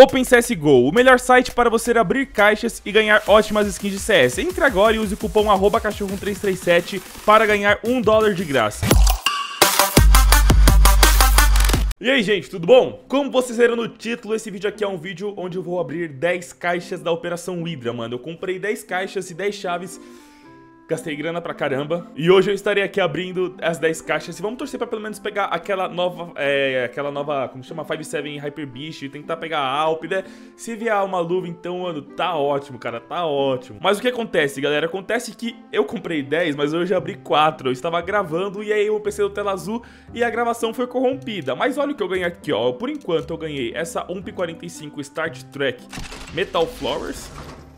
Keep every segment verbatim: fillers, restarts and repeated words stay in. Open C S G O, o melhor site para você abrir caixas e ganhar ótimas skins de C S. Entre agora e use o cupom arroba cachorro um três três sete para ganhar um dólar de graça. E aí, gente, tudo bom? Como vocês viram no título, esse vídeo aqui é um vídeo onde eu vou abrir dez caixas da Operação Hydra, mano. Eu comprei dez caixas e dez chaves, gastei grana pra caramba. E hoje eu estarei aqui abrindo as dez caixas e vamos torcer pra pelo menos pegar aquela nova, é, aquela nova, como chama? five seven Hyper Beast, e tentar pegar a Alp, né? Se vier uma luva, então, mano, tá ótimo, cara, tá ótimo. Mas o que acontece, galera? Acontece que eu comprei dez, mas hoje eu abri quatro. Eu estava gravando e aí eu pensei no tela azul e a gravação foi corrompida. Mas olha o que eu ganhei aqui, ó. Por enquanto eu ganhei essa U M P quarenta e cinco Star Trek Metal Flowers,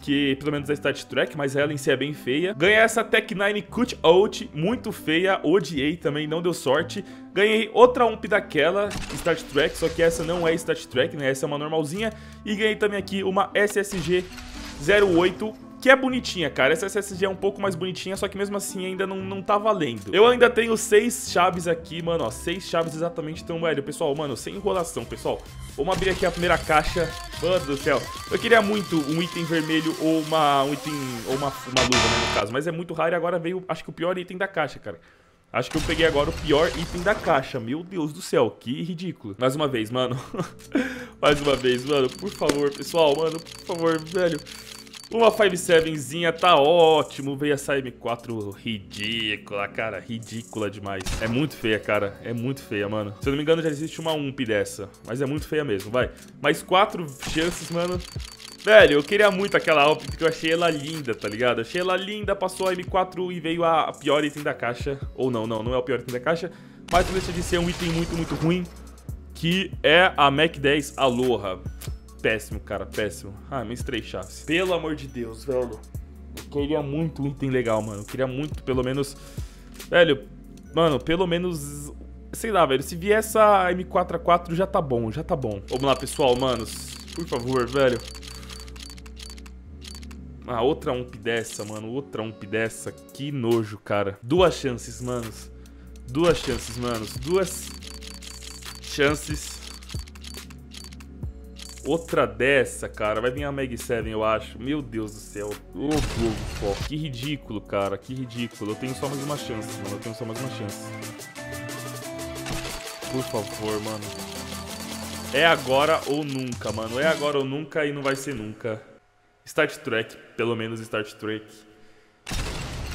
que pelo menos é StatTrak, mas ela em si é bem feia. Ganhei essa Tech nine Cut Out, muito feia, odiei também, não deu sorte. Ganhei outra U M P daquela, StatTrak, só que essa não é StatTrak, né? Essa é uma normalzinha. E ganhei também aqui uma S S G zero oito, que é bonitinha, cara. Essa S S G é um pouco mais bonitinha, só que mesmo assim ainda não, não tá valendo. Eu ainda tenho seis chaves aqui, mano, ó. Seis chaves exatamente. Então, velho, pessoal, mano, sem enrolação, pessoal. Vamos abrir aqui a primeira caixa. Mano do céu. Eu queria muito um item vermelho ou uma, um item, ou uma, uma luva, né, no caso. Mas é muito raro e agora veio, acho que o pior item da caixa, cara. Acho que eu peguei agora o pior item da caixa. Meu Deus do céu, que ridículo. Mais uma vez, mano. Mais uma vez, mano. Por favor, pessoal, mano. Por favor, velho. Uma five sevenzinha tá ótimo. Veio essa M quatro ridícula, cara. Ridícula demais. É muito feia, cara. É muito feia, mano. Se eu não me engano, já existe uma U M P dessa. Mas é muito feia mesmo, vai. Mais quatro chances, mano. Velho, eu queria muito aquela Alp, porque eu achei ela linda, tá ligado? Achei ela linda, passou a M quatro e veio a pior item da caixa. Ou não, não, não é o pior item da caixa. Mas não deixa de ser um item muito, muito ruim, que é a mac dez Aloha. Péssimo, cara, péssimo. Ah, minhas três chaves. Pelo amor de Deus, velho. Eu queria muito um item legal, mano. Eu queria muito, pelo menos... Velho, mano, pelo menos... Sei lá, velho. Se vier essa M quatro A quatro, já tá bom, já tá bom. Vamos lá, pessoal, manos. Por favor, velho. Ah, outra ump dessa, mano. Outra ump dessa. Que nojo, cara. Duas chances, manos. Duas chances, manos. Duas chances... Outra dessa, cara. Vai vir a mag sete, eu acho. Meu Deus do céu. Ô, Globo, que ridículo, cara. Que ridículo. Eu tenho só mais uma chance, mano. Eu tenho só mais uma chance. Por favor, mano. É agora ou nunca, mano. É agora ou nunca e não vai ser nunca. StatTrak. Pelo menos StatTrak.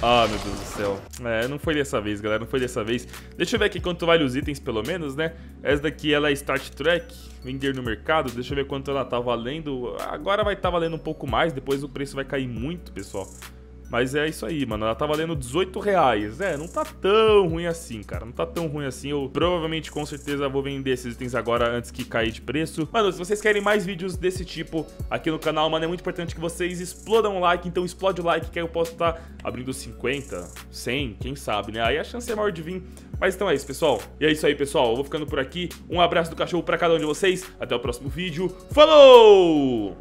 Ah, meu Deus do céu. É, não foi dessa vez, galera. Não foi dessa vez. Deixa eu ver aqui quanto vale os itens, pelo menos, né? Essa daqui, ela é StatTrak. Vender no mercado. Deixa eu ver quanto ela tá valendo. Agora vai tá valendo um pouco mais. Depois o preço vai cair muito, pessoal. Mas é isso aí, mano. Ela tá valendo dezoito reais. É, não tá tão ruim assim, cara. Não tá tão ruim assim. Eu provavelmente, com certeza, vou vender esses itens agora antes que caia de preço. Mano, se vocês querem mais vídeos desse tipo aqui no canal, mano, é muito importante que vocês explodam o like. Então explode o like, que aí eu posso estar abrindo cinquenta, cem, quem sabe, né? Aí a chance é maior de vir. Mas então é isso, pessoal. E é isso aí, pessoal. Eu vou ficando por aqui. Um abraço do cachorro pra cada um de vocês. Até o próximo vídeo. Falou!